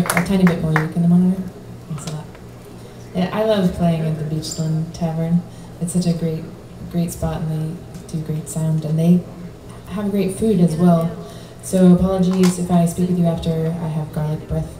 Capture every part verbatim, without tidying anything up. a tiny bit more uke in the monitor. Thanks a lot. Yeah, I love playing at the Beachland Tavern. It's such a great, great spot, and they do great sound, and they have great food as well. So apologies if I speak with you after I have garlic breath.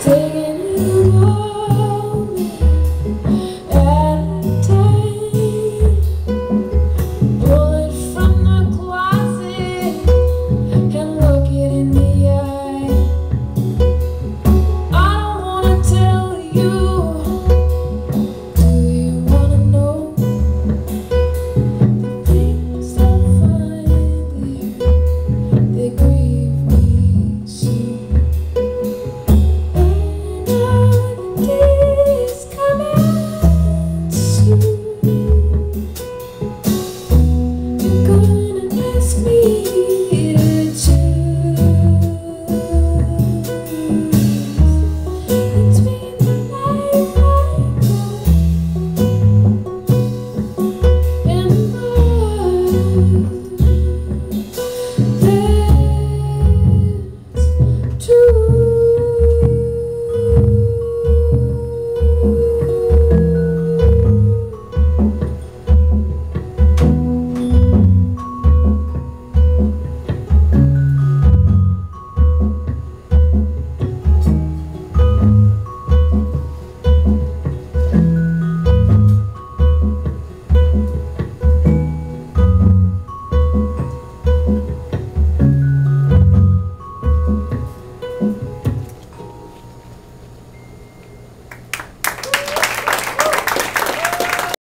Taking it all.